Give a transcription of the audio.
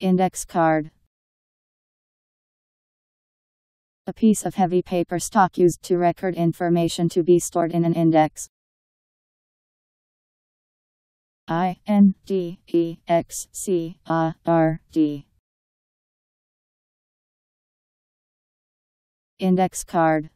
Index card. A piece of heavy paper stock used to record information to be stored in an index. INDEX card. Index card.